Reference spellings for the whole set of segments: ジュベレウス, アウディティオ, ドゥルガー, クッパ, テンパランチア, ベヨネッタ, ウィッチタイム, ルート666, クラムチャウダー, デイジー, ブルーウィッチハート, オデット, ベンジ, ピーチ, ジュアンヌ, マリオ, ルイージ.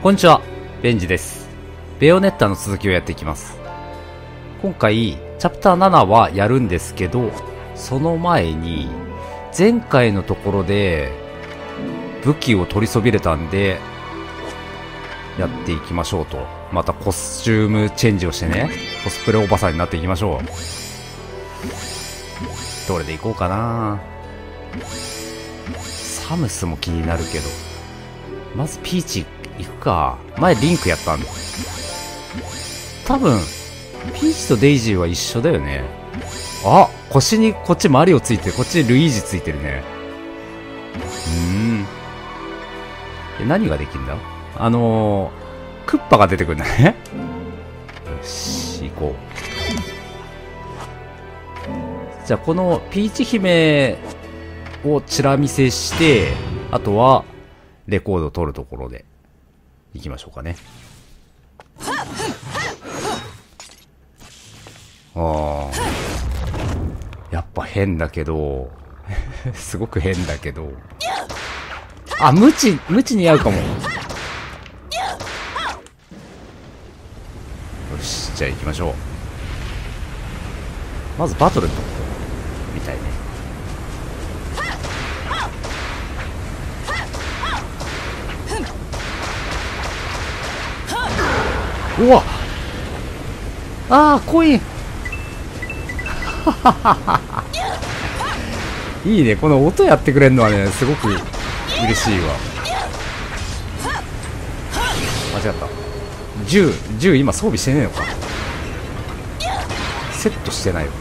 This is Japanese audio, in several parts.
こんにちは、ベンジです。ベヨネッタの続きをやっていきます。今回、チャプター7はやるんですけど、その前に、前回のところで、武器を取りそびれたんで、やっていきましょうと。またコスチュームチェンジをしてね、コスプレおばさんになっていきましょう。どれでいこうかな。サムスも気になるけど、まずピーチ行くか。前リンクやったんだ。多分ピーチとデイジーは一緒だよね。あ、腰にこっちマリオついてる、こっちルイージついてるね。何ができるんだ。クッパが出てくるんだね。よし、行こう。じゃあこのピーチ姫をチラ見せして、あとはレコードを取るところで行きましょうかね。ああ、やっぱ変だけどすごく変だけど、あ、無知に合うかも。よし、じゃあ行きましょう。まずバトルのとこみたいね。うわ、ああ、コインいいね、この音やってくれるのはね、すごく嬉しいわ。間違った。銃今装備してねえのか。セットしてないよ。よ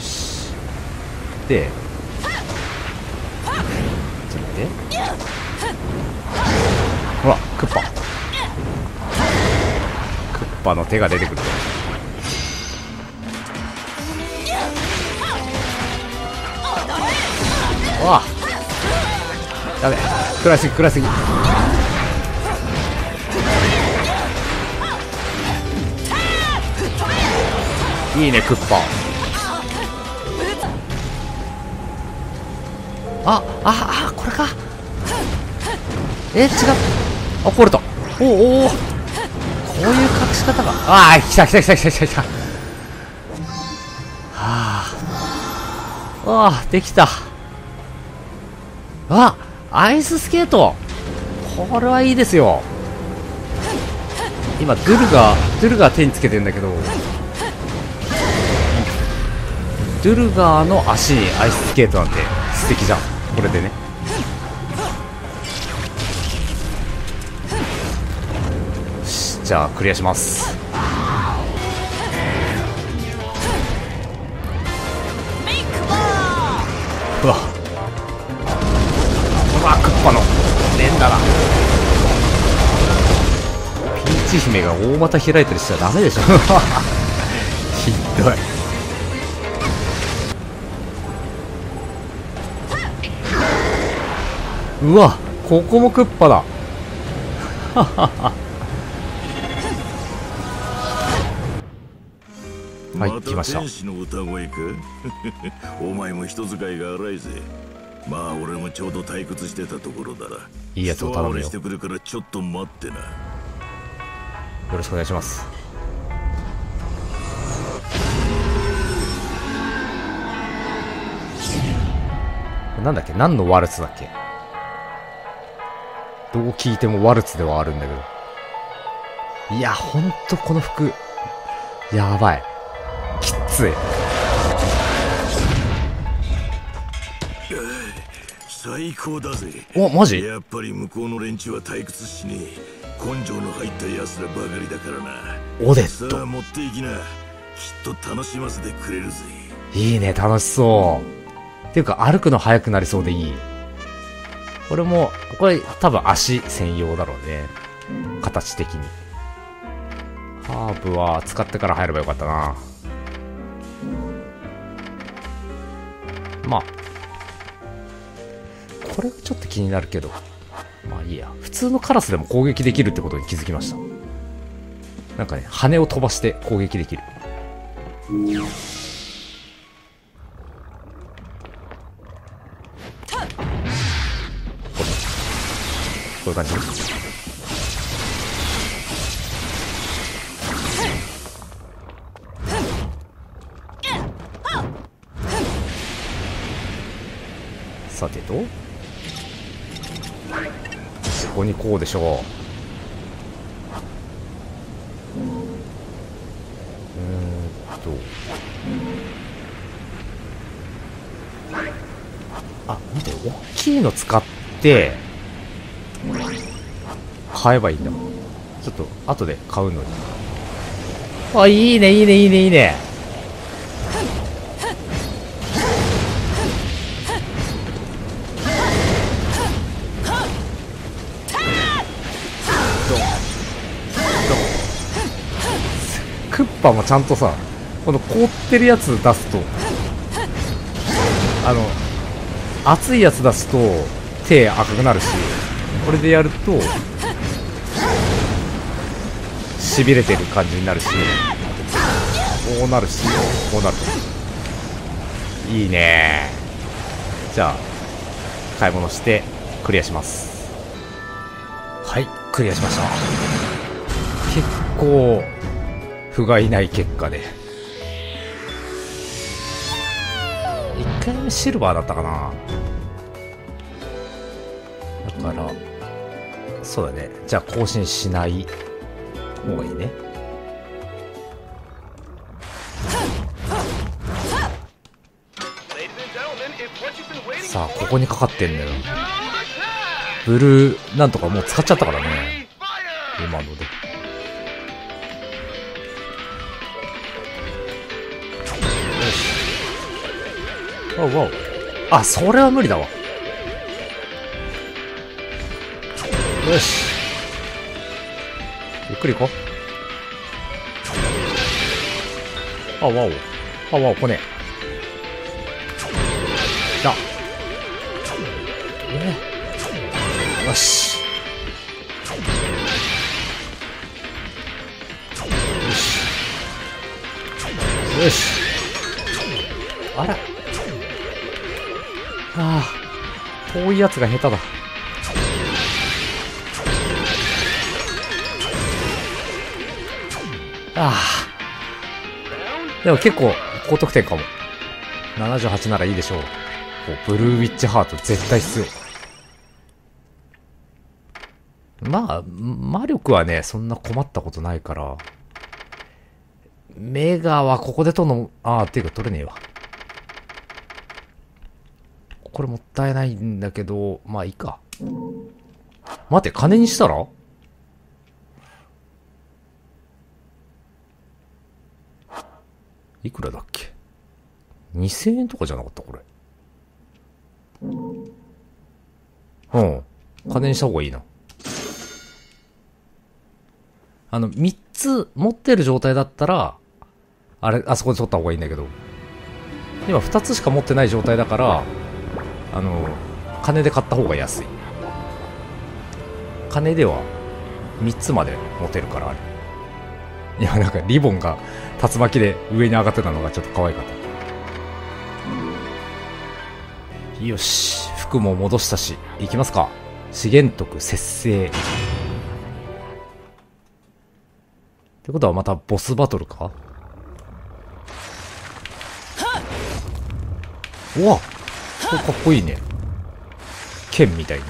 し、でほら、クッパの手が出てくる。わあ、ダメ、暗すぎ。いいね、クッパ。あ、これか。違う。あ、コルト。おお、こういう隠し方が。ああ、来た。はあ、わあ、できた。あ、アイススケート。これはいいですよ。今ドゥルガー手につけてんだけど、ドゥルガーの足にアイススケートなんて素敵じゃん、これでね。じゃあクリアします。うわ、クッパの連打だ。ピーチ姫が大股開いたりしちゃダメでしょひどい。うわ、ここもクッパだはい、来ました。天使の歌声かお前も人使いが荒いぜ。まあ俺もちょうど退屈してたところだら。いいやつを頼むよ。してくるからちょっと待ってな。よろしくお願いします。なんだっけ、何のワルツだっけ。どう聞いてもワルツではあるんだけど、いや、ほんとこの服やばい、きつい。最高だぜ。お、マジ？やっぱり向こうの連中は退屈しねえ。根性の入った奴らばかりだからな。オデット。さあ持っていきな。きっと楽しませてくれるぜ。いいね、楽しそう。っていうか歩くの速くなりそうでいい。これもこれ多分足専用だろうね。形的に。ハーブは使ってから入ればよかったな。まあこれがちょっと気になるけど、まあいいや。普通のカラスでも攻撃できるってことに気づきました。なんかね、羽を飛ばして攻撃できる。こういう感じです。さてと、ここにこうでしょう。あ、見て、大きいの使って買えばいいんだ。ちょっと後で買うのに。あ、いいねいいねいいねいいね。クッパもちゃんとさ、この凍ってるやつ出すと、熱いやつ出すと手赤くなるし、これでやるとしびれてる感じになるし、こうなるし、こうなるといいね。じゃあ買い物してクリアします。はい、クリアしました。結構不甲斐ない結果で、1回目シルバーだったかな。だからそうだね、じゃあ更新しない方がいいね。さあ、ここにかかってんだよ、ブルーなんとか。もう使っちゃったからね、今ので。おうおう、あ、それは無理だわ。よし、ゆっくり行こう。あわお、あわお、こねえだ。よしよし、あら、ああ、遠いやつが下手だ。ああ、でも結構高得点かも。78ならいいでしょう。ブルーウィッチハート絶対必要。まあ魔力はね、そんな困ったことないから。メガはここで取るの、ああ、っていうか取れねえわ。これもったいないんだけど、まあいいか。待って、金にしたらいくらだっけ？ 2000 円とかじゃなかった？これ。うん。金にした方がいいな。3つ持ってる状態だったら、あれ、あそこで取った方がいいんだけど、今2つしか持ってない状態だから、金で買った方が安い。金では3つまで持てるから、あれ。いや、なんかリボンが竜巻で上に上がってたのがちょっと可愛かった。よし、服も戻したし、行きますか。資源徳節制。ってことはまたボスバトルか？うわっ、かっこいいね、剣みたいに。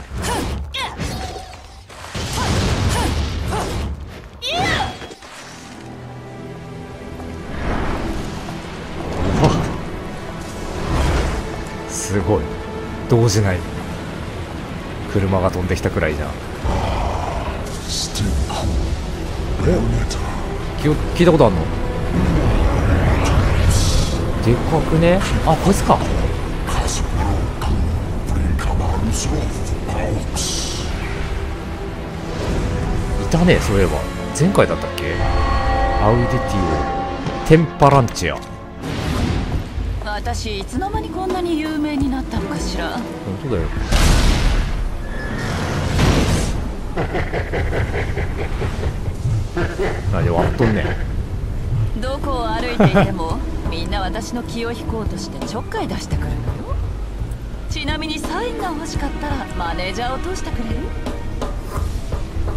すごい、動じない。車が飛んできたくらいじゃん。聞いたことあんの？でかくね？あ、こいつか。いたね、そういえば。前回だったっけ？アウディティオ、テンパランチア。私、いつの間にこんなに有名になったのかしら。本当だよ。何で割っとんねん。どこを歩いていてもみんな私の気を引こうとしてちょっかい出してくるのよ。ちなみにサインが欲しかったらマネージャーを通してくれる？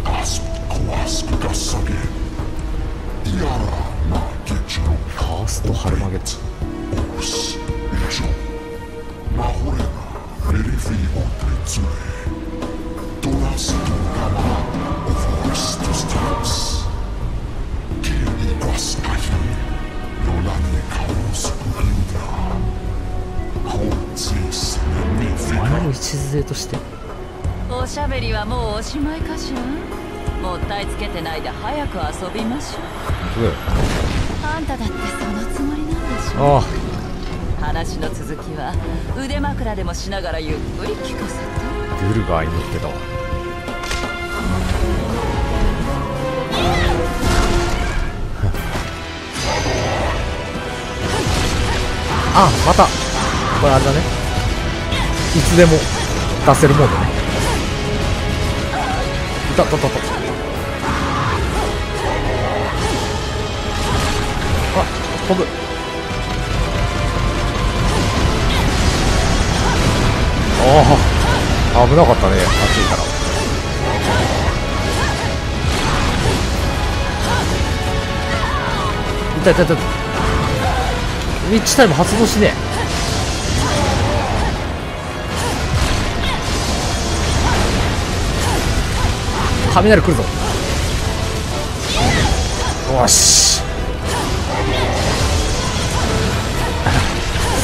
礎としておしゃべりはもうおしまいかしら。もったいつけてないで早く遊びましょう。あんただってそのつもりなんでしょ。ああ、話の続きは腕枕でもしながらゆっくり聞かせて。グルが会いに行ってたわ。あ、またこれあれだね、いつでも出せるもんね。いたたたた。あ、飛ぶ。ああ、危なかったね、暑いから。いたいたいた。ウィッチタイム発動しねえ。雷来るぞ。よし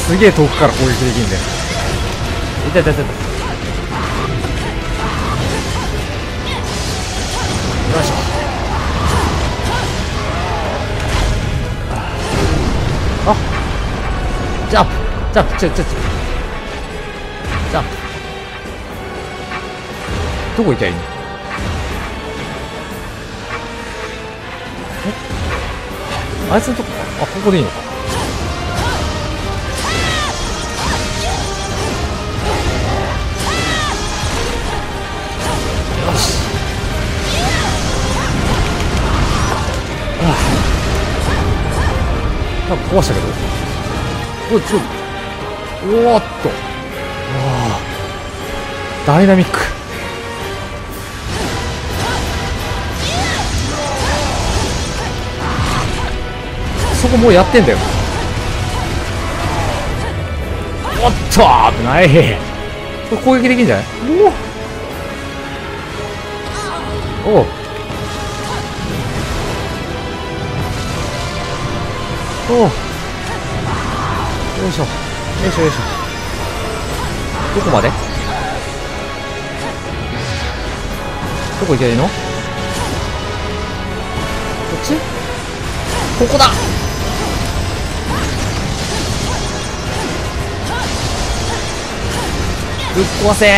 すげえ遠くから攻撃できるんだよ。痛い痛い痛い。よいしょ。あ、ジャンプジャンプどこ行きゃいいの。あいつのとこ、あ、ここでいいのか。よし。ああ、なんか壊したけど。おい、ちょっと。おーっと。ああ。ダイナミック。そこもうやってんだよ。おっと危ない。これ攻撃できるんじゃない。おおおお、よいしょよいしょよいしょ。どこまで、どこ行けばいいの。こっち、ここだ。ぶっ壊せー。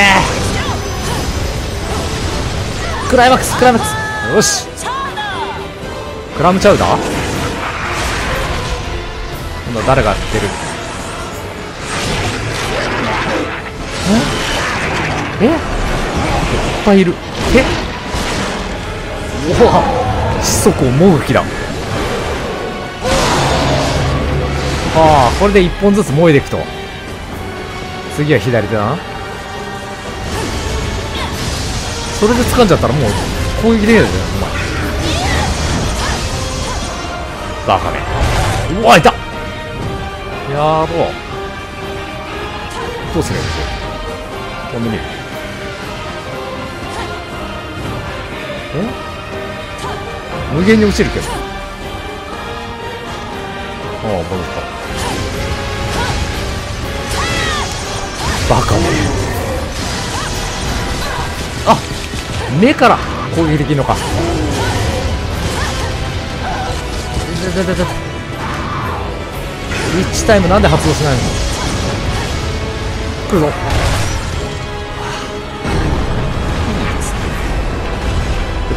クライマックスクライマックス。よし、クラムチャウダー。今度は誰がやってる。ええ、いっぱいいる。え、おわ、子息をもぐきだ。ああ、これで1本ずつ燃えていくと。次は左手だな。それで掴んじゃったらもう攻撃できないじゃん、お前。バカね。うわ、いた。やーろう。どうすればいいの。飛んでみる。え、無限に落ちるけど。ああ、戻った。バカね。あ、目から攻撃できるのか。ウィッチタイムなんで発動しないの。来るぞ。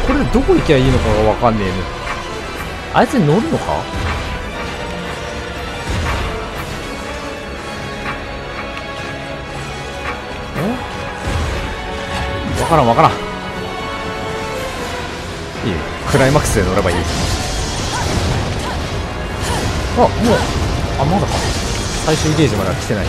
これでどこ行きゃいいのかが分かんねえね。あいつに乗るのか。え、分からん分からん。いいよ、クライマックスで乗ればいい。あ、もう、あ、まだか。最終ゲージまでは来てない。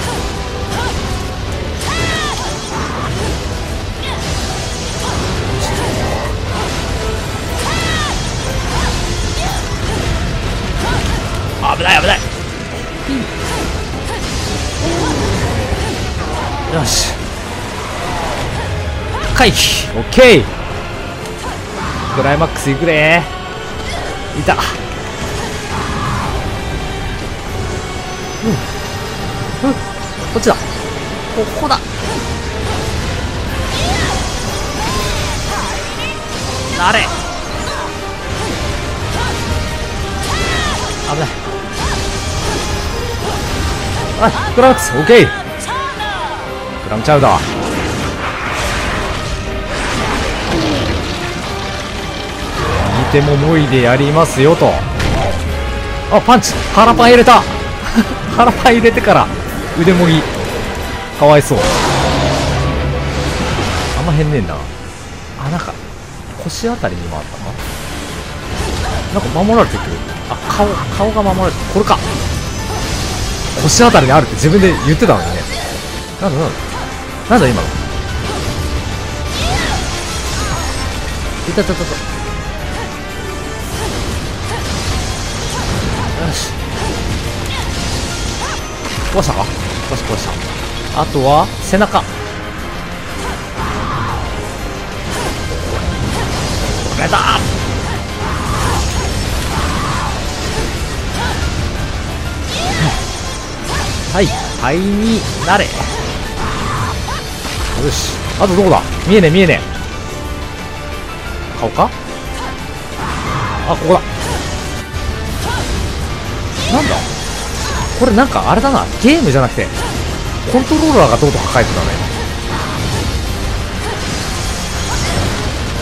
危ない、よし回避、オッケー、クライマックスいくでー、いた、こっちだ、ここだ、なれ、危ない、はい、クラッツ、オッケー、クラムチャウダー、でももいでやりますよと。あ、パンチ、腹パン入れた腹パン入れてから腕もぎ、かわいそう、あんま変ねえんだなあ。なんか腰あたりにもあったな、なんか守られてくる、あ、顔が守られてる、これか、腰あたりにあるって自分で言ってたのにね、なんだ今の、いたいたいたいた、壊したか、壊した。あとは背中、これだ、はい、肺になれ、よし、あとどこだ、見えねえ、顔か、あ、ここだ、なんだこれ、なんかあれだな、ゲームじゃなくてコントローラーがどうとか書いてたね。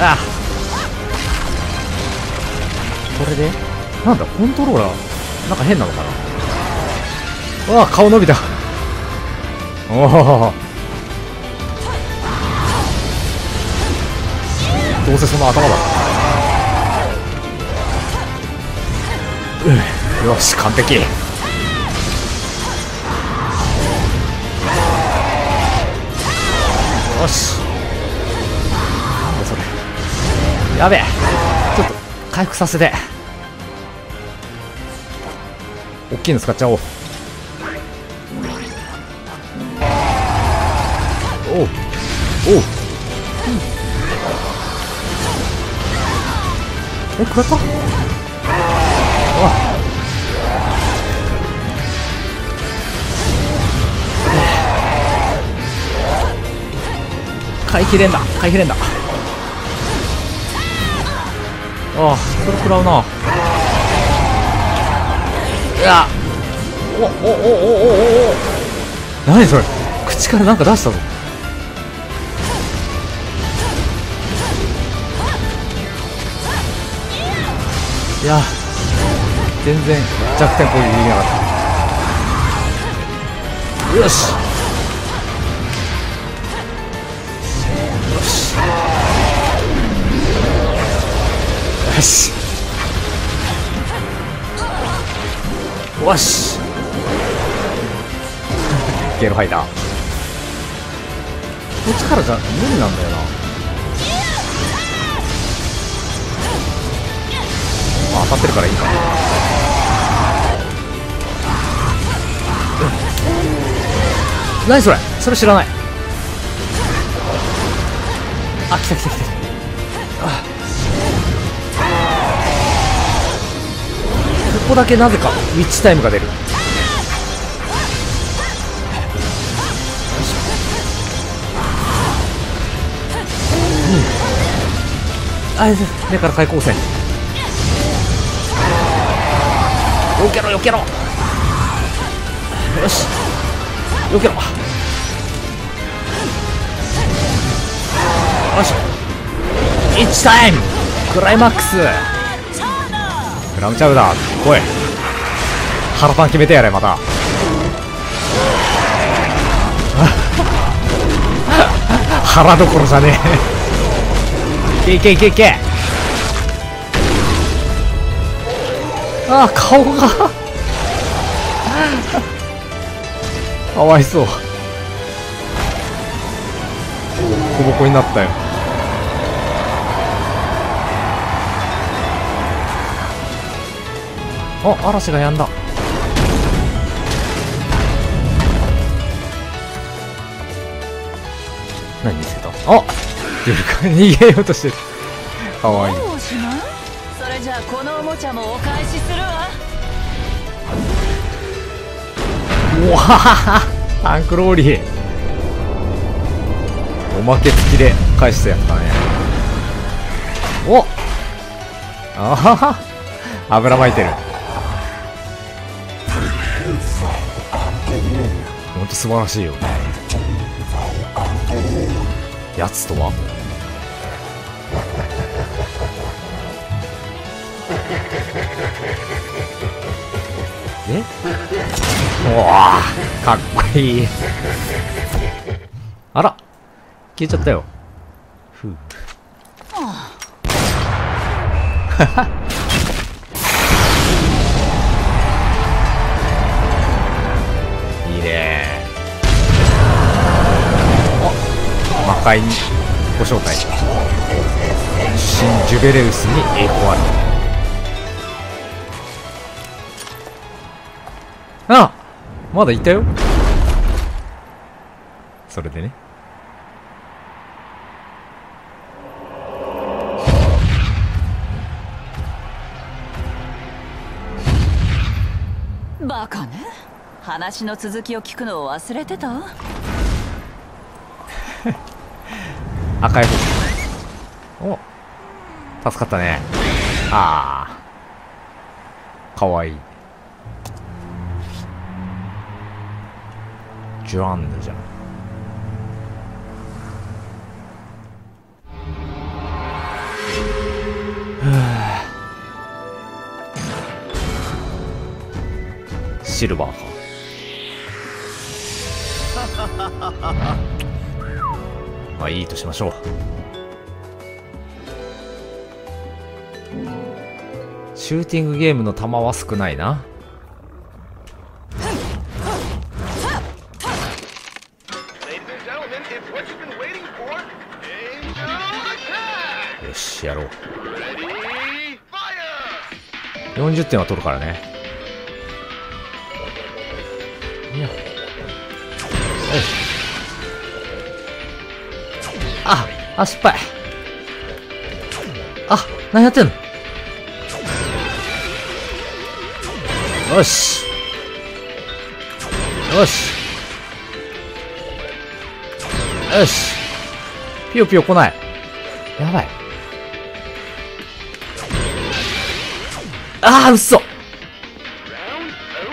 ああ、これでなんだ、コントローラーなんか変なのかな。わあ、顔伸びた、おお、どうせその頭だ、うん、よし完璧、よし、なんだそれ、やべえ、ちょっと回復させて、おっきいの使っちゃおう、おう、え、食らった、あ、回避連打、ああ、これ食らうな、うわ、お、何それ、口からなんか出したぞ、いや全然弱点攻撃できなかった、よし、よしゲロ吐いた、こっちからじゃ無理なんだよな、まあ、当たってるからいいか、うん、何それ、それ知らない、あ、来た、ここだけなぜかウィッチタイムが出る、よいしょ、うん、あれ目から対抗戦、よけろ、よし、よけろ、よし、ウィッチタイム、クライマックス、クラムチャウダー、来い、腹パン決めてやれ、また腹どころじゃねえいけ、ああ、顔がかわいそう、ボコボコになったよ、あ、嵐がやんだ。何見つけた？あっ！逃げようとしてる。かわいい。それじゃあこのおもちゃもお返しするわ。うわはタンクローリーおまけ付きで返してやったね。おっ、あはは油まいてる。ほんと素晴らしいよやつとは。え？うわー、かっこいい。あら、消えちゃったよ。ふう。はは。いいねー。あ、魔界にご招待。新ジュベレウスに栄光ある。あ、まだいたよ。それでね。バカね。話の続きを聞くのを忘れてた。赤い方。お、助かったね。ああ、かわいい。ジュアンヌじゃん。シルバーか。まあいいとしましょう。シューティングゲームの弾は少ないな。やろう。40点は取るからね。ああ、失敗。あ、何やってんの。よしよしよし、ピヨピヨ来ない。やばい。ああ、嘘。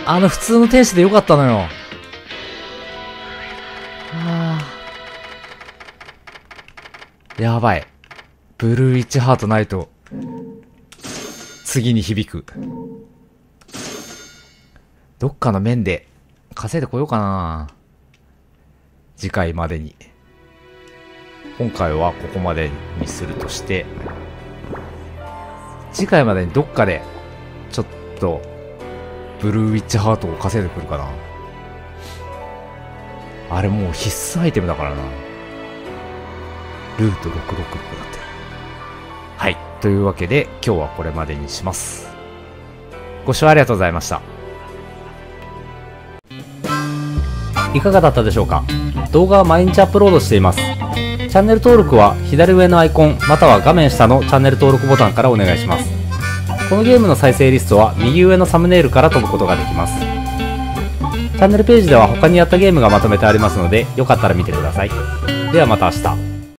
あの普通の天使でよかったのよ。ああ。やばい。ブルーイチハートないと、次に響く。どっかの面で稼いでこようかな。次回までに。今回はここまでにするとして、次回までにどっかで、ちょっとブルーウィッチハートを稼いでくるかな。あれもう必須アイテムだからな。ルート666だって。はい、というわけで今日はこれまでにします。ご視聴ありがとうございました。いかがだったでしょうか。動画は毎日アップロードしています。チャンネル登録は左上のアイコンまたは画面下のチャンネル登録ボタンからお願いします。このゲームの再生リストは右上のサムネイルから飛ぶことができます。チャンネルページでは他にやったゲームがまとめてありますので、よかったら見てください。ではまた明日。